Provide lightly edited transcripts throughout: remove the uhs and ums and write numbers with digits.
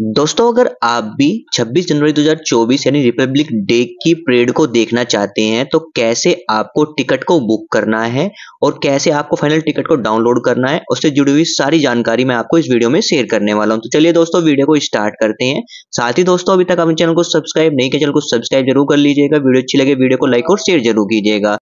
दोस्तों अगर आप भी 26 जनवरी 2024 यानी रिपब्लिक डे की परेड को देखना चाहते हैं तो कैसे आपको टिकट को बुक करना है और कैसे आपको फाइनल टिकट को डाउनलोड करना है उससे जुड़ी हुई सारी जानकारी मैं आपको इस वीडियो में शेयर करने वाला हूं। तो चलिए दोस्तों वीडियो को स्टार्ट करते हैं। साथ ही दोस्तों अभी तक अपने चैनल को सब्सक्राइब नहीं किया, चैनल को सब्सक्राइब जरूर कर लीजिएगा। वीडियो अच्छी लगे वीडियो को लाइक और शेयर जरूर कीजिएगा।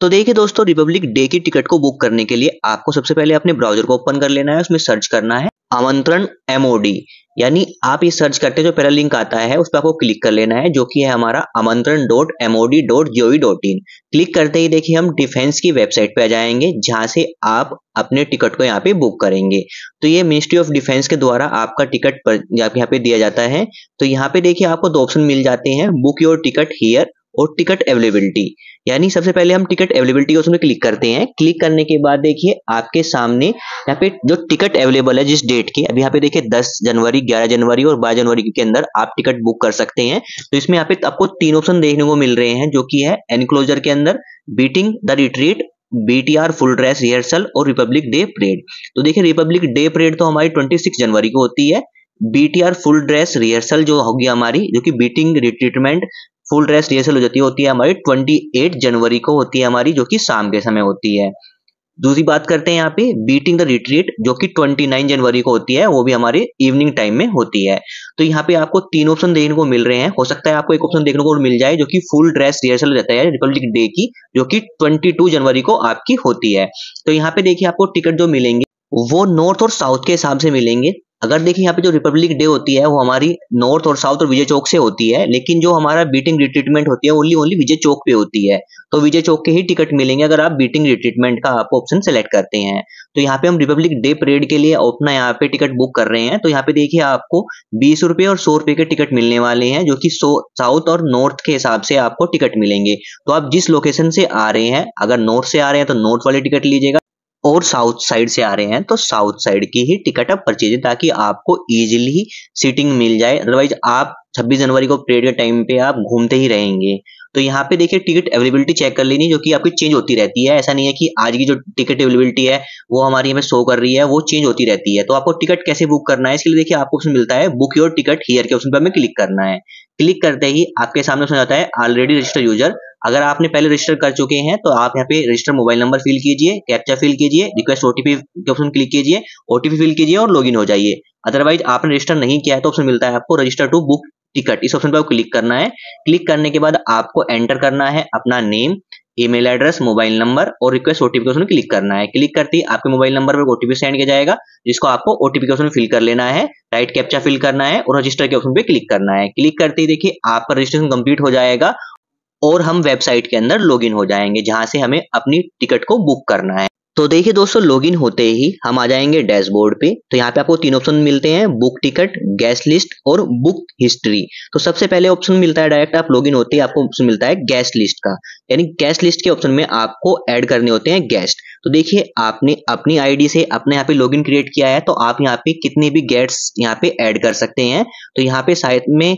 तो देखिए दोस्तों रिपब्लिक डे की टिकट को बुक करने के लिए आपको सबसे पहले अपने ब्राउजर को ओपन कर लेना है। उसमें सर्च करना है आमंत्रण MOD, यानी आप ये सर्च करते हैं जो पहला लिंक आता है उस पर आपको क्लिक कर लेना है जो कि है हमारा aamantran.mod.gov.in। क्लिक करते ही देखिए हम डिफेंस की वेबसाइट पे आ जाएंगे जहां से आप अपने टिकट को यहाँ पे बुक करेंगे। तो ये मिनिस्ट्री ऑफ डिफेंस के द्वारा आपका टिकट यहाँ पे दिया जाता है। तो यहाँ पे देखिए आपको दो ऑप्शन मिल जाते हैं, बुक योर टिकट हियर और टिकट अवेलेबिलिटी। यानी सबसे पहले हम टिकट अवेलेबिलिटी को उसमें क्लिक करते हैं। क्लिक करने के बाद देखिए आपके सामने यहाँ पे जो टिकट अवेलेबल है जिस डेट की, अभी यहाँ पे देखिए 10 जनवरी 11 जनवरी और 12 जनवरी के अंदर आप टिकट बुक कर सकते हैं। तो इसमें यहाँ पे आपको तीन ऑप्शन देखने को मिल रहे हैं जो कि है एनक्लोजर के अंदर, beating the retreat, BTR full dress rehearsal और रिपब्लिक डे परेड। तो देखिये रिपब्लिक डे परेड तो हमारी 26 जनवरी को होती है, BTR फुल ड्रेस रिहर्सल जो होगी हमारी, जो कि बीटिंग रिट्रीटमेंट फुल ड्रेस रिहर्सल हो जाती है, होती है हमारी 28 जनवरी को होती है हमारी, जो कि शाम के समय होती है। दूसरी बात करते हैं यहाँ पे बीटिंग द रिट्रीट जो कि 29 जनवरी को होती है, वो भी हमारे इवनिंग टाइम में होती है। तो यहाँ पे आपको तीन ऑप्शन देखने को मिल रहे हैं। हो सकता है आपको एक ऑप्शन देखने को मिल जाए जो कि फुल ड्रेस रिहर्सल रहता है रिपब्लिक डे की, जो कि 22 जनवरी को आपकी होती है। तो यहाँ पे देखिए आपको टिकट जो मिलेंगे वो नॉर्थ और साउथ के हिसाब से मिलेंगे। अगर देखिए यहाँ पे जो रिपब्लिक डे होती है वो हमारी नॉर्थ और साउथ और विजय चौक से होती है, लेकिन जो हमारा बीटिंग रिट्रीटमेंट होती है ओनली विजय चौक पे होती है। तो विजय चौक के ही टिकट मिलेंगे अगर आप बीटिंग रिट्रीटमेंट का आप ऑप्शन सेलेक्ट करते हैं। तो यहाँ पे हम रिपब्लिक डे परेड के लिए अपना यहाँ पे टिकट बुक कर रहे हैं। तो यहाँ पे देखिए आपको 20 रुपए और 100 रुपए के टिकट मिलने वाले हैं, जो कि साउथ और नॉर्थ के हिसाब से आपको टिकट मिलेंगे। तो आप जिस लोकेशन से आ रहे हैं, अगर नॉर्थ से आ रहे हैं तो नॉर्थ वाले टिकट लीजिएगा और साउथ साइड से आ रहे हैं तो साउथ साइड की ही टिकट आप परचेज, ताकि आपको इजीली सीटिंग मिल जाए। अदरवाइज आप 26 जनवरी को परेड के टाइम पे आप घूमते ही रहेंगे। तो यहाँ पे देखिए टिकट अवेलेबिलिटी चेक कर लेनी, जो कि आपकी चेंज होती रहती है। ऐसा नहीं है कि आज की जो टिकट अवेलेबिलिटी है वो हमारी हमें शो कर रही है, वो चेंज होती रहती है। तो आपको टिकट कैसे बुक करना है इसके लिए देखिए आपको ऑप्शन मिलता है बुक योर टिकट हियर के ऑप्शन पर हमें क्लिक करना है। क्लिक करते ही आपके सामने ऑप्शन आता है ऑलरेडी रजिस्टर्ड यूजर। अगर आपने पहले रजिस्टर कर चुके हैं तो आप यहाँ पे रजिस्टर मोबाइल नंबर फिल कीजिए, कैप्चा फिल कीजिए, रिक्वेस्ट OTP के ऑप्शन क्लिक कीजिए, OTP फिल कीजिए और लॉगिन हो जाइए। अदरवाइज आपने रजिस्टर नहीं किया है तो ऑप्शन मिलता है आपको रजिस्टर टू बुक टिकट, इस ऑप्शन पर क्लिक करना है। क्लिक करने के बाद आपको एंटर करना है अपना name, email address, mobile number और रिक्वेस्ट OTP के ऑप्शन क्लिक करना है। क्लिक करते ही आपके मोबाइल नंबर पर OTP सेंड किया जाएगा, जिसको आपको OTP के ऑप्शन फिल कर लेना है, राइट कैप्चा फिल करना है और रजिस्टर के ऑप्शन पे क्लिक करना है। क्लिक करते ही देखिए आपका रजिस्ट्रेशन कंप्लीट हो जाएगा और हम वेबसाइट के अंदर लॉगिन हो जाएंगे जहां से हमें अपनी टिकट को बुक करना है। तो देखिए दोस्तों लॉगिन होते ही हम आ जाएंगे डैशबोर्ड पे। तो यहाँ पे आपको तीन ऑप्शन मिलते हैं, बुक टिकट, गेस्ट लिस्ट और बुक हिस्ट्री। तो सबसे पहले ऑप्शन मिलता है डायरेक्ट आप लॉगिन होते ही आपको ऑप्शन मिलता है गेस्ट लिस्ट का, यानी गेस्ट लिस्ट के ऑप्शन में आपको ऐड करने होते हैं गेस्ट। तो देखिए आपने अपनी आईडी से अपने यहाँ पे लॉगिन क्रिएट किया है तो आप यहाँ पे कितने भी गेस्ट यहाँ पे ऐड कर सकते हैं। तो यहाँ पे साइड में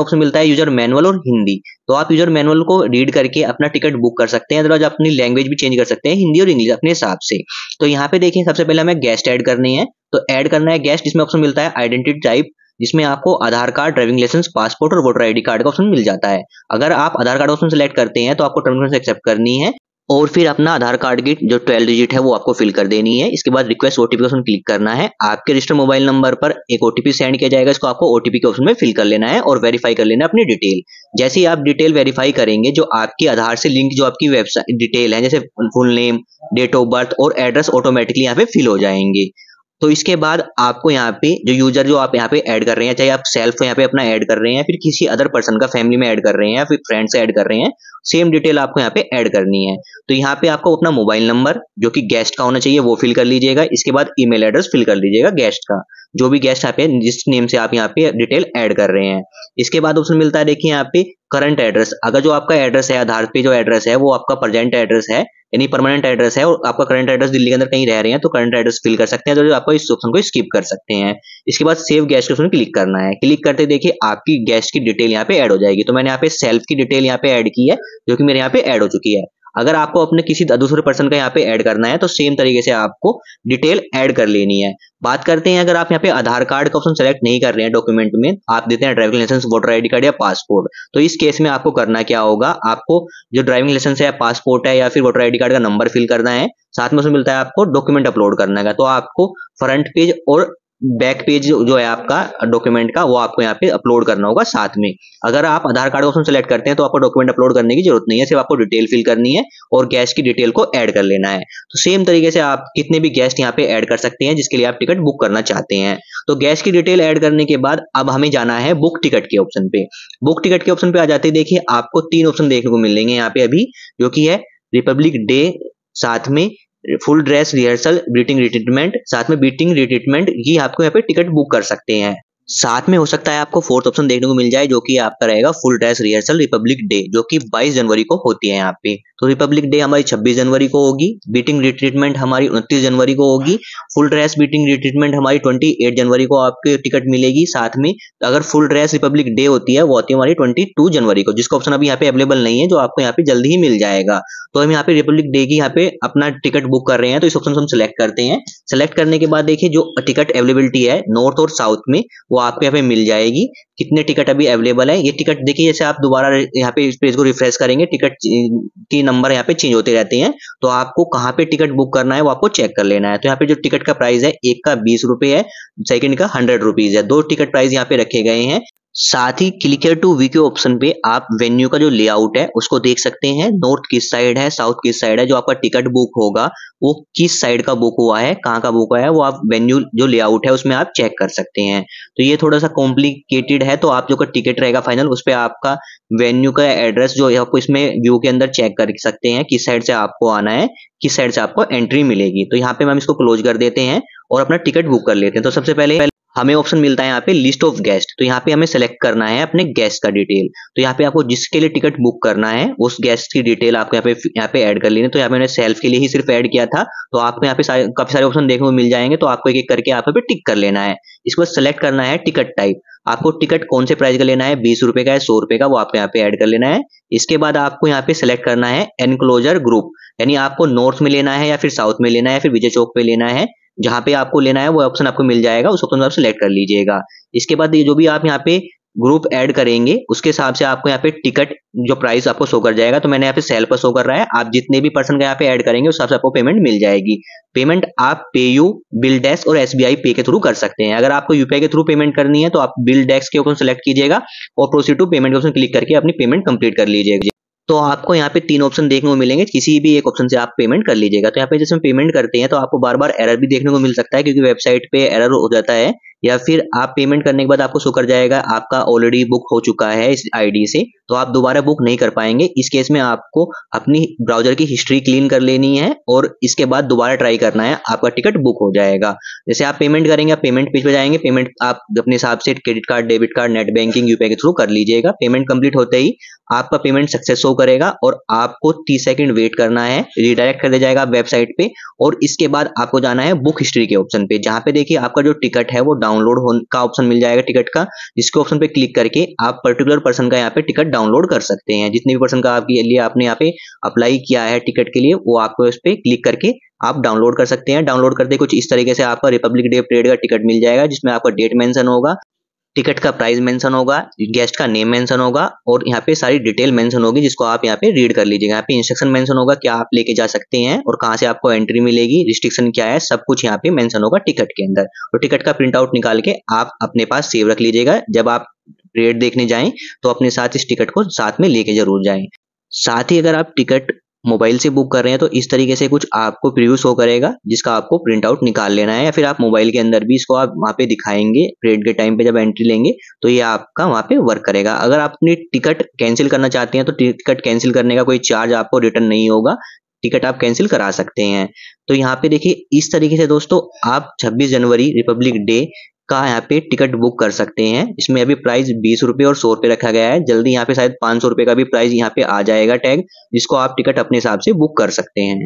ऑप्शन मिलता है यूजर मैनुअल और हिंदी। तो आप यूजर मैनुअल को रीड करके अपना टिकट बुक कर सकते हैं, अदरवाइज अपनी लैंग्वेज भी चेंज कर सकते हैं हिंदी और इंग्लिश अपने हिसाब से। तो यहाँ पे देखिए सबसे पहले हमें गेस्ट ऐड करनी है। तो ऐड करना है गेस्ट, जिसमें ऑप्शन मिलता है आइडेंटिटी टाइप, जिसमें आपको Aadhaar card, driving licence, passport और वोटर ID कार्ड का ऑप्शन मिल जाता है। अगर आप आधार कार्ड ऑप्शन सेलेक्ट करते हैं तो आपको टर्मिनेशन एक्सेप्ट करनी है और फिर अपना आधार कार्ड की जो 12 डिजिट है वो आपको फिल कर देनी है। इसके बाद रिक्वेस्ट OTP का ऑप्शन क्लिक करना है। आपके रजिस्टर्ड मोबाइल नंबर पर एक OTP सेंड किया जाएगा, इसको आपको OTP के ऑप्शन में फिल कर लेना है और वेरीफाई कर लेना है अपनी डिटेल। जैसे ही आप डिटेल वेरीफाई करेंगे, जो आपकी आधार से लिंक जो आपकी वेबसाइट डिटेल है जैसे full name, date of birth और एड्रेस ऑटोमेटिकली यहाँ पे फिल हो जाएंगे। तो इसके बाद आपको यहाँ पे जो यूजर जो आप यहाँ पे ऐड कर रहे हैं, चाहे आप सेल्फ यहाँ पे अपना ऐड कर रहे हैं, फिर किसी अदर पर्सन का फैमिली में ऐड कर रहे हैं या फिर फ्रेंड से ऐड कर रहे हैं, सेम डिटेल आपको यहाँ पे ऐड करनी है। तो यहाँ पे आपको अपना मोबाइल नंबर जो कि गेस्ट का होना चाहिए वो फिल कर लीजिएगा। इसके बाद ईमेल एड्रेस फिल कर लीजिएगा गेस्ट का, जो भी गेस्ट यहाँ पे जिस नेम से आप यहाँ पे डिटेल ऐड कर रहे हैं। इसके बाद ऑप्शन मिलता है देखिए यहाँ पे करंट एड्रेस। अगर जो आपका एड्रेस है आधार पे जो एड्रेस है वो आपका प्रेजेंट एड्रेस है यानी परमानेंट एड्रेस है और आपका करंट एड्रेस दिल्ली के अंदर कहीं रह रहे हैं तो करंट एड्रेस फिल कर सकते हैं, तो आपको इस ऑप्शन को स्किप कर सकते हैं। इसके बाद सेव गेस्ट ऑप्शन क्लिक करना है। क्लिक करते देखिए आपकी गेस्ट की डिटेल यहाँ पे ऐड हो जाएगी। तो मैंने यहाँ पे सेल्फ की डिटेल यहाँ पे ऐड की है जो कि मेरे यहाँ पे ऐड हो चुकी है। अगर आपको अपने किसी दूसरे पर्सन का यहाँ पे ऐड करना है तो सेम तरीके से आपको डिटेल ऐड कर लेनी है। बात करते हैं अगर आप यहाँ पे आधार कार्ड का ऑप्शन सेलेक्ट नहीं कर रहे हैं डॉक्यूमेंट में, आप देते हैं driving licence, voter ID card या पासपोर्ट, तो इस केस में आपको करना क्या होगा, आपको जो ड्राइविंग लाइसेंस है, पासपोर्ट है या फिर वोटर आईडी कार्ड का नंबर फिल करना है, साथ में उसमें मिलता है आपको डॉक्यूमेंट अपलोड करने का। तो आपको फ्रंट पेज और बैक पेज जो है आपका डॉक्यूमेंट का वो आपको यहाँ पे अपलोड करना होगा साथ में। अगर आप आधार कार्ड ऑप्शन सेलेक्ट करते हैं तो आपको डॉक्यूमेंट अपलोड करने की जरूरत नहीं है, सिर्फ आपको डिटेल फिल करनी है और गेस्ट की डिटेल को ऐड कर लेना है। तो सेम तरीके से आप कितने भी गेस्ट यहाँ पे ऐड कर सकते हैं जिसके लिए आप टिकट बुक करना चाहते हैं। तो गेस्ट की डिटेल ऐड करने के बाद अब हमें जाना है बुक टिकट के ऑप्शन पे। बुक टिकट के ऑप्शन पे आ जाते देखिए आपको तीन ऑप्शन देखने को मिलेंगे यहाँ पे अभी, जो कि है रिपब्लिक डे, साथ में full dress rehearsal beating retreatment, साथ में बीटिंग रिट्रीटमेंट, ये आपको यहाँ पे टिकट बुक कर सकते हैं। साथ में हो सकता है आपको फोर्थ ऑप्शन देखने को मिल जाए जो कि आपका रहेगा full dress rehearsal republic day, जो कि 22 जनवरी को होती है यहाँ पे। तो रिपब्लिक डे हमारी 26 जनवरी को होगी, बीटिंग रिट्रीटमेंट हमारी 29 जनवरी को होगी, फुल ड्रेस बीटिंग रिट्रीटमेंट हमारी 28 जनवरी को आपके टिकट मिलेगी। साथ में अगर फुल ड्रेस रिपब्लिक डे होती है वो होती है हमारी 22 जनवरी को, जिसका ऑप्शन अभी यहाँ पे अवेलेबल नहीं है, जो आपको यहाँ पे जल्दी ही मिल जाएगा। तो हम यहाँ पे रिपब्लिक डे की यहाँ पे अपना टिकट बुक कर रहे हैं तो इस ऑप्शन को हम सिलेक्ट करते हैं। सिलेक्ट करने के बाद देखिए जो टिकट अवेलेबिलिटी है नॉर्थ और साउथ में वो आपको यहाँ पे मिल जाएगी, कितने टिकट अभी अवेलेबल है। ये टिकट देखिए जैसे आप दोबारा यहाँ पे इस पेज को रिफ्रेश करेंगे टिकट की नंबर यहाँ पे चेंज होते रहते हैं, तो आपको कहाँ पे टिकट बुक करना है वो आपको चेक कर लेना है। तो यहाँ पे जो टिकट का प्राइस है, एक का 20 रुपए है, सेकंड का 100 रुपीज है, दो टिकट प्राइस यहाँ पे रखे गए हैं। साथ ही क्लिकर टू वी के ऑप्शन पे आप वेन्यू का जो लेआउट है उसको देख सकते हैं, नॉर्थ किस साइड है, साउथ किस साइड है, जो आपका टिकट बुक होगा वो किस साइड का बुक हुआ है, कहाँ का बुक हुआ है, वो आप वेन्यू जो लेआउट है उसमें आप चेक कर सकते हैं। तो ये थोड़ा सा कॉम्प्लिकेटेड है, तो आप जो का टिकट रहेगा फाइनल उस पर आपका वेन्यू का एड्रेस जो है आपको इसमें व्यू के अंदर चेक कर सकते हैं किस साइड से आपको आना है, किस साइड से आपको एंट्री मिलेगी। तो यहाँ पे हम इसको क्लोज कर देते हैं और अपना टिकट बुक कर लेते हैं। तो सबसे पहले हमें ऑप्शन मिलता है यहाँ पे लिस्ट ऑफ गेस्ट, तो यहाँ पे हमें सेलेक्ट करना है अपने गेस्ट का डिटेल। तो यहाँ पे आपको जिसके लिए टिकट बुक करना है उस गेस्ट की डिटेल आपको यहाँ पे ऐड कर लेनी है। तो यहाँ पे मैंने सेल्फ के लिए ही सिर्फ ऐड किया था, तो आपको यहाँ पे काफी सारे ऑप्शन देखने को मिल जाएंगे, तो आपको एक एक करके यहाँ पे टिक कर लेना है। इसके बाद सेलेक्ट करना है टिकट टाइप, आपको टिकट कौन से प्राइस का लेना है, 20 रुपए का है, 100 रुपए का, वो आपको यहाँ पे ऐड कर लेना है। इसके बाद आपको यहाँ पे सेलेक्ट करना है एनक्लोजर ग्रुप, यानी आपको नॉर्थ में लेना है या फिर साउथ में लेना है या फिर विजय चौक पे लेना है, जहां पे आपको लेना है वो ऑप्शन आपको मिल जाएगा, उस ऑप्शन आप सिलेक्ट कर लीजिएगा। इसके बाद जो भी आप यहाँ पे ग्रुप ऐड करेंगे उसके हिसाब से आपको यहाँ पे टिकट जो प्राइस आपको शो कर जाएगा। तो मैंने यहाँ पे सेल पर शो कर रहा है, आप जितने भी पर्सन का यहाँ पे ऐड करेंगे उस हिसाब से आपको पेमेंट मिल जाएगी। पेमेंट आप पेयू, बिल डेस्क और एसबीआई पे के थ्रू कर सकते हैं। अगर आपको यूपीआई के थ्रू पेमेंट करनी है तो आप बिल डेस्क के ऑप्शन सेलेक्ट कीजिएगा और प्रोसीड टू पेमेंट के ऑप्शन क्लिक करके अपनी पेमेंट कंप्लीट कर लीजिएगा। तो आपको यहाँ पे तीन ऑप्शन देखने को मिलेंगे, किसी भी एक ऑप्शन से आप पेमेंट कर लीजिएगा। तो यहाँ पे जैसे हम पेमेंट करते हैं तो आपको बार बार एरर भी देखने को मिल सकता है, क्योंकि वेबसाइट पे एरर हो जाता है या फिर आप पेमेंट करने के बाद आपको शो कर जाएगा आपका ऑलरेडी बुक हो चुका है इस आईडी से, तो आप दोबारा बुक नहीं कर पाएंगे। इस केस में आपको अपनी ब्राउजर की हिस्ट्री क्लीन कर लेनी है और इसके बाद दोबारा ट्राई करना है, आपका टिकट बुक हो जाएगा। जैसे आप पेमेंट करेंगे, आप पेमेंट पेज पे जाएंगे, पेमेंट आप अपने हिसाब से credit card, debit card, net banking, UPI के थ्रू कर लीजिएगा। पेमेंट कंप्लीट होते ही आपका पेमेंट सक्सेस हो करेगा और आपको 30 सेकंड वेट करना है, रिडायरेक्ट कर दिया जाएगा आप वेबसाइट पे। और इसके बाद आपको जाना है बुक हिस्ट्री के ऑप्शन पे, जहां पे देखिए आपका जो टिकट है वो डाउनलोड का ऑप्शन मिल जाएगा टिकट का, जिसके ऑप्शन पे क्लिक करके आप पर्टिकुलर पर्सन का यहाँ पे टिकट डाउनलोड कर सकते हैं। जितने भी पर्सन का आपके लिए आपने यहाँ पे अप्लाई किया है टिकट के लिए वो आपको इस पे क्लिक करके आप डाउनलोड कर सकते हैं। डाउनलोड करते कुछ इस तरीके से आपका रिपब्लिक डे परेड का टिकट मिल जाएगा, जिसमें आपका डेट मेंशन होगा, टिकट का प्राइस मेंशन होगा, गेस्ट का नेम मेंशन होगा और यहाँ पे सारी डिटेल मेंशन होगी, जिसको आप यहाँ पे रीड कर लीजिएगा। यहाँ पे इंस्ट्रक्शन मेंशन होगा क्या आप लेके जा सकते हैं और कहाँ से आपको एंट्री मिलेगी, रिस्ट्रिक्शन क्या है, सब कुछ यहाँ पे मेंशन होगा टिकट के अंदर। तो टिकट का प्रिंट आउट निकाल के आप अपने पास सेव रख लीजिएगा, जब आप परेड देखने जाएं तो अपने साथ इस टिकट को साथ में लेके जरूर जाएं। साथ ही अगर आप टिकट मोबाइल से बुक कर रहे हैं तो इस तरीके से कुछ आपको प्रीव्यू शो करेगा, जिसका आपको प्रिंट आउट निकाल लेना है या फिर आप मोबाइल के अंदर भी इसको आप वहाँ पे दिखाएंगे परेड के टाइम पे जब एंट्री लेंगे तो ये आपका वहाँ पे वर्क करेगा। अगर आप अपनी टिकट कैंसिल करना चाहते हैं तो टिकट कैंसिल करने का कोई चार्ज आपको रिटर्न नहीं होगा, टिकट आप कैंसिल करा सकते हैं। तो यहाँ पे देखिए इस तरीके से दोस्तों आप 26 जनवरी रिपब्लिक डे का यहाँ पे टिकट बुक कर सकते हैं। इसमें अभी प्राइस 20 रुपए और 100 रुपए रखा गया है, जल्दी यहाँ पे शायद 500 रुपए का भी प्राइस यहाँ पे आ जाएगा टैग, जिसको आप टिकट अपने हिसाब से बुक कर सकते हैं।